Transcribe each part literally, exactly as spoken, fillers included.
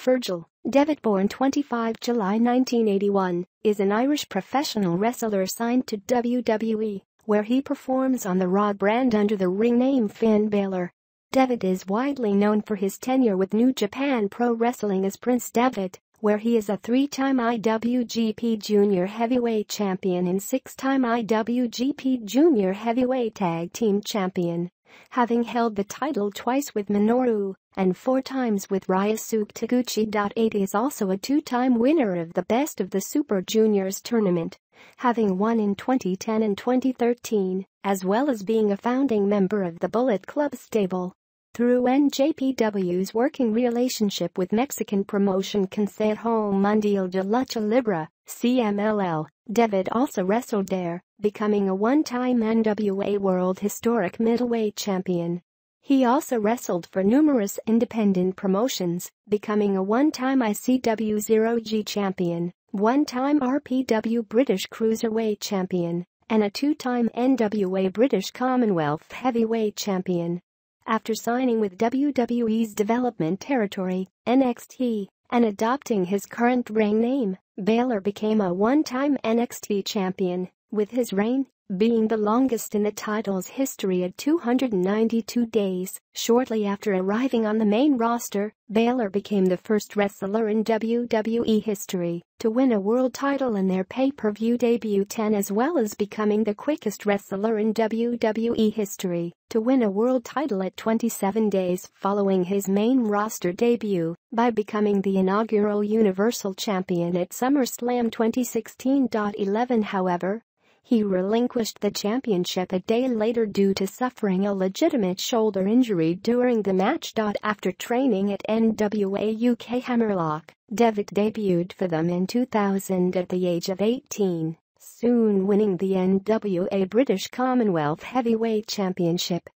Fergal Devitt, born the twenty-fifth of July nineteen eighty-one, is an Irish professional wrestler signed to W W E, where he performs on the Raw brand under the ring name Finn Bálor. Devitt is widely known for his tenure with New Japan Pro Wrestling as Prince Devitt, where he is a three-time I W G P Junior Heavyweight Champion and six-time I W G P Junior Heavyweight Tag Team Champion, having held the title twice with Minoru and four times with Ryosuke Taguchi. He is also a two-time winner of the Best of the Super Juniors tournament, having won in twenty ten and twenty thirteen, as well as being a founding member of the Bullet Club stable. Through N J P W's working relationship with Mexican promotion Consejo Mundial de Lucha Libre, C M L L, Devitt also wrestled there, becoming a one-time N W A World Historic Middleweight Champion. He also wrestled for numerous independent promotions, becoming a one-time I C W Zero-G Champion, one-time R P W British Cruiserweight Champion, and a two-time N W A British Commonwealth Heavyweight Champion. After signing with W W E's development territory, N X T, and adopting his current ring name, Bálor became a one-time N X T champion, with his reign being the longest in the title's history at two hundred ninety-two days. Shortly after arriving on the main roster, Bálor became the first wrestler in W W E history to win a world title in their pay-per-view debut, ten as well as becoming the quickest wrestler in W W E history to win a world title at twenty-seven days following his main roster debut by becoming the inaugural Universal Champion at SummerSlam twenty sixteen. eleven However, he relinquished the championship a day later due to suffering a legitimate shoulder injury during the match. After training at N W A U K Hammerlock, Devitt debuted for them in two thousand at the age of eighteen, soon winning the N W A British Commonwealth Heavyweight Championship.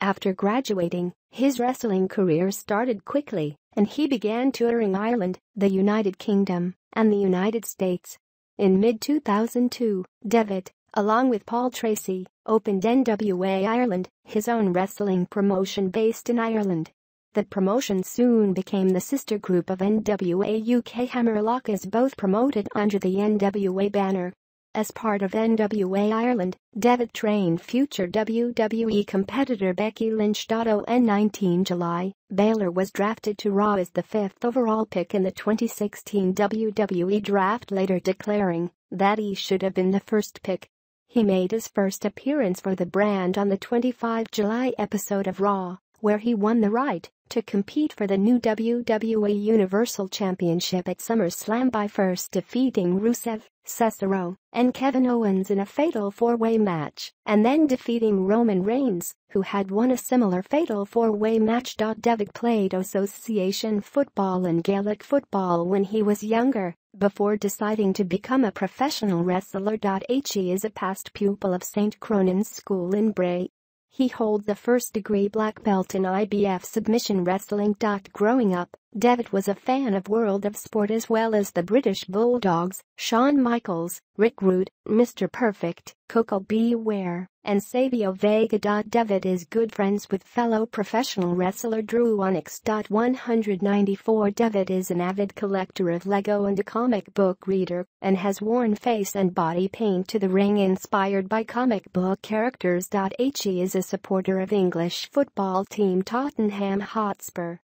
After graduating, his wrestling career started quickly, and he began touring Ireland, the United Kingdom, and the United States. In mid two thousand two, Devitt, along with Paul Tracy, opened N W A Ireland, his own wrestling promotion based in Ireland. The promotion soon became the sister group of N W A U K Hammerlock, as both promoted under the N W A banner. As part of N W A Ireland, Devitt trained future W W E competitor Becky Lynch. On the nineteenth of July, Bálor was drafted to Raw as the fifth overall pick in the twenty sixteen W W E Draft, later declaring that he should have been the first pick. He made his first appearance for the brand on the twenty-fifth of July episode of Raw, where he won the right to compete for the new W W E Universal Championship at SummerSlam by first defeating Rusev, Cesaro, and Kevin Owens in a fatal four-way match, and then defeating Roman Reigns, who had won a similar fatal four-way match. Devitt played association football and Gaelic football when he was younger, before deciding to become a professional wrestler. He is a past pupil of Saint Cronin's School in Bray. He holds a first-degree black belt in I B F submission wrestling. Growing up, Devitt was a fan of World of Sport as well as the British Bulldogs, Shawn Michaels, Rick Rude, Mister Perfect, Coco Beware, and Savio Vega. Devitt is good friends with fellow professional wrestler Drew Onyx. one hundred ninety-four Devitt is an avid collector of Lego and a comic book reader, and has worn face and body paint to the ring inspired by comic book characters. He is a supporter of English football team Tottenham Hotspur,